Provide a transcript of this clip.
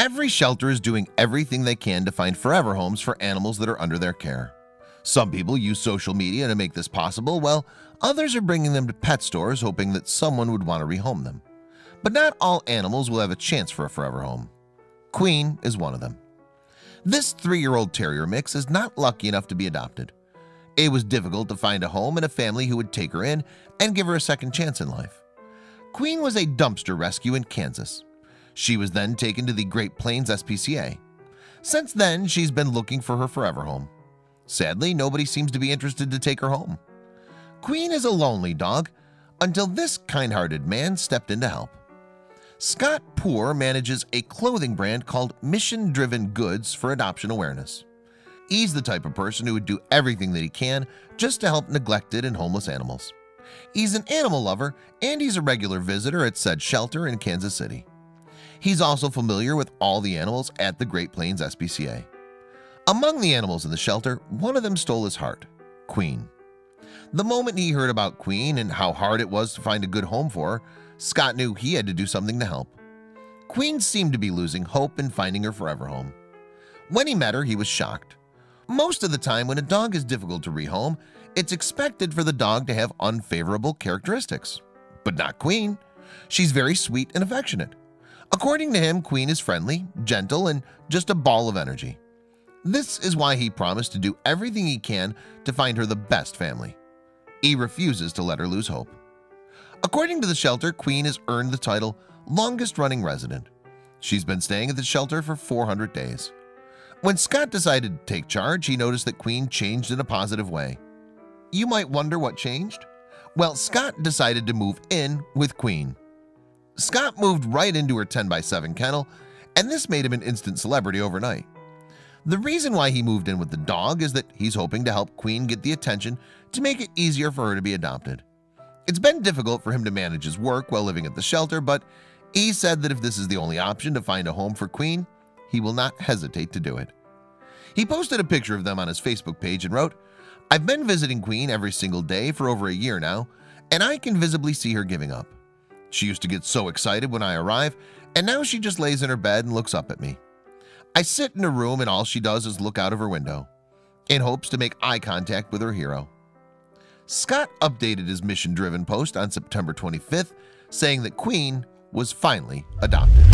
Every shelter is doing everything they can to find forever homes for animals that are under their care. Some people use social media to make this possible, while others are bringing them to pet stores hoping that someone would want to rehome them. But not all animals will have a chance for a forever home. Queen is one of them. This 3-year-old terrier mix is not lucky enough to be adopted. It was difficult to find a home and a family who would take her in and give her a second chance in life. Queen was a dumpster rescue in Kansas. She was then taken to the Great Plains SPCA. Since then, she's been looking for her forever home. Sadly, nobody seems to be interested to take her home. Queen is a lonely dog until this kind-hearted man stepped in to help. Scott Poor manages a clothing brand called Mission Driven Goods for adoption awareness. He's the type of person who would do everything that he can just to help neglected and homeless animals. He's an animal lover, and he's a regular visitor at said shelter in Kansas City. He's also familiar with all the animals at the Great Plains SPCA. Among the animals in the shelter, one of them stole his heart, Queen. The moment he heard about Queen and how hard it was to find a good home for her, Scott knew he had to do something to help. Queen seemed to be losing hope in finding her forever home. When he met her, he was shocked. Most of the time when a dog is difficult to rehome, it's expected for the dog to have unfavorable characteristics. But not Queen. She's very sweet and affectionate. According to him, Queen is friendly, gentle, and just a ball of energy. This is why he promised to do everything he can to find her the best family. He refuses to let her lose hope. According to the shelter, Queen has earned the title longest-running resident. She's been staying at the shelter for 400 days. When Scott decided to take charge, he noticed that Queen changed in a positive way. You might wonder what changed? Well, Scott decided to move in with Queen. Scott moved right into her 10x7 kennel, and this made him an instant celebrity overnight. The reason why he moved in with the dog is that he's hoping to help Queen get the attention to make it easier for her to be adopted. It's been difficult for him to manage his work while living at the shelter, but he said that if this is the only option to find a home for Queen, he will not hesitate to do it. He posted a picture of them on his Facebook page and wrote, "I've been visiting Queen every single day for over a year now, and I can visibly see her giving up. She used to get so excited when I arrive, and now she just lays in her bed and looks up at me. I sit in her room and all she does is look out of her window," in hopes to make eye contact with her hero. Scott updated his mission-driven post on September 25th, saying that Queen was finally adopted.